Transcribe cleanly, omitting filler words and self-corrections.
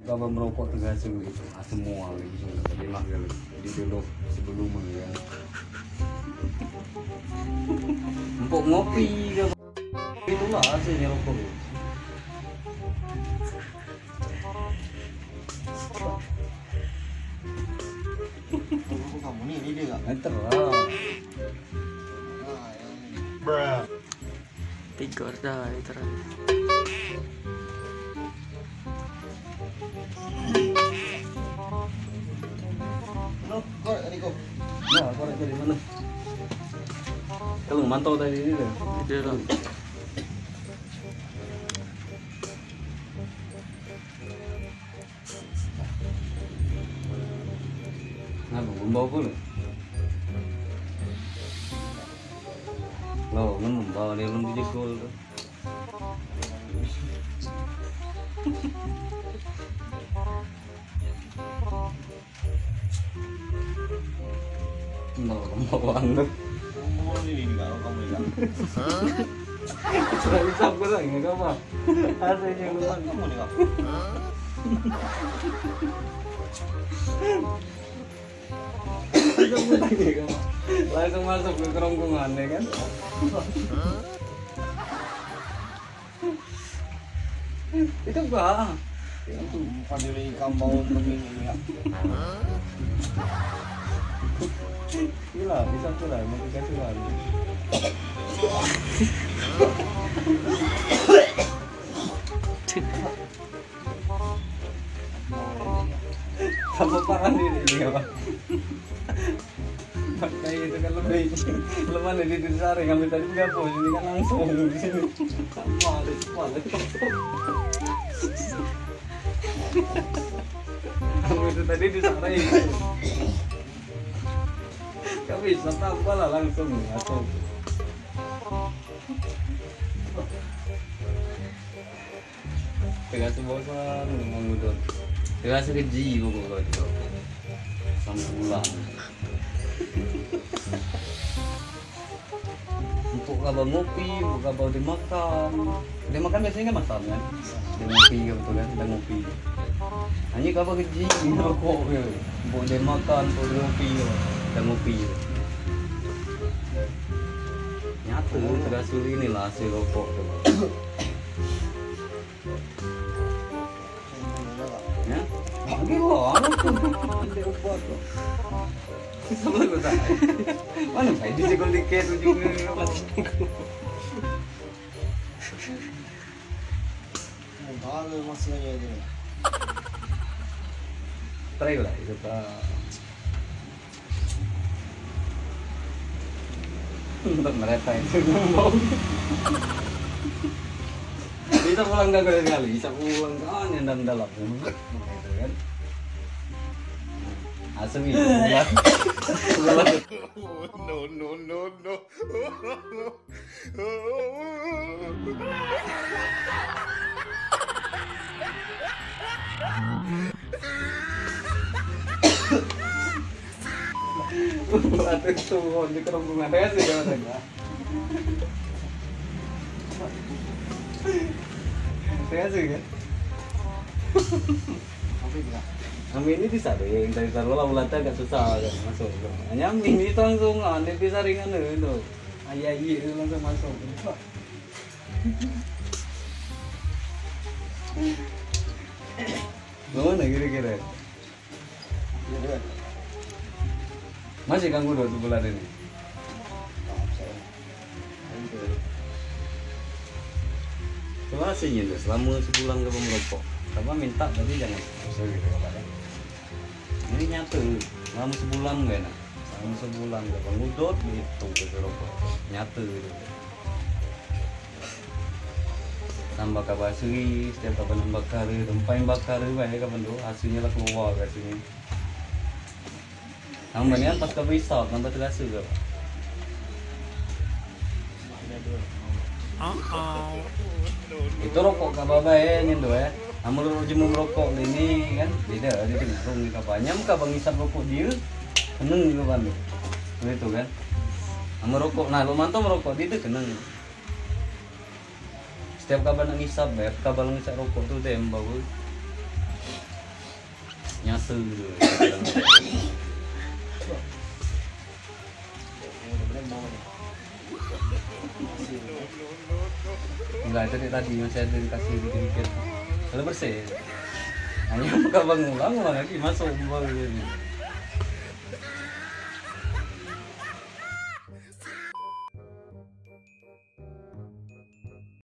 Kalau merokok tergantung gitu, semua gitu, lima kali dulu sebelum ya. Empuk ngopi, itulah hasilnya rokok. Kamu ini dia nggak meter lah. Bruh. Tiga dah itu. Korek dari mana? Kalau mantau tadi ini dah. Dia dah. Nah, membau pula. Loh, membau dia belum dijekul tu. Nol bawang tu. Nol ini ni kalau kamu hilang. Sudah hisap kau lagi ni kamu. Asalnya lupa kamu ni kamu. Kamu lagi ni kamu. Langsung masuk ke kerongkongan ya kan. Itu bah. Itu bukan dari kampung ini ya. Gila, bisa pula, mau dikasih lagi. Sama parah ini ya Pak. Pakai itu kan lebih lemah dari disaring, kami tadi enggak pun, ini kan langsung di sini. Malah. Kamu itu tadi disaring. Gak bisa tambah lah langsung atau pegas bosan mengudut pegas keji pokoknya itu sampai pulang untuk kabel ngopi, untuk kabel dimakan. Dimakan biasanya kan masam kan? Ngopi kebetulan kita ngopi. Hanya kabel keji rokok ke. Untuk dimakan, untuk ngopi. Kita ngopi nyatu terus suri ini lah hasil rokok ya lagi loh bisa belum tak mana saya dicekol dikit ujungnya baru maksudnya ini try lah itu untuk mereka itu ngomong bisa pulang gak kali-kali bisa pulang oh nyendam dalam gitu kan asem ini no Aduh tuh di kerongkongan saya sih kalau saya sih kan kami ini disaring dari taruhlah ulat agak susah kan masuk hanya ini langsung aneh disaringan itu ayai itu langsung masuk gimana kira-kira masih ganggu dulu sebulan ini. Terima kasih ya selama sebulan kamu merokok. Kamu minta tapi jangan susah gitu kan. Ini nyatu selama sebulan gak enak. Selama sebulan gak ngudut gitu ke rokok. Nyatu gitu. Tambah kabar suri setiap kapan bakar, tempain bakar baik kapan do hasilnya lah keluar ke sini. Tambah ni kan pas kamu isap, tambah terasa ke Pak? Itu rokok kabar baik ni tu eh kamu dulu jemu merokok ni kan beda, dia cenderung ni kabar nyam kabar ngisap rokok dia seneng juga kan begitu kan kamu rokok, nah lu mantau merokok dia tu seneng setiap kabar nak ngisap, kabar ngisap rokok tu tembak Nya tuh enggak itu tadi yang saya dikasih dikit-dikit. Kalau bersih. Hanya buka bangun lagi masuk bang ini.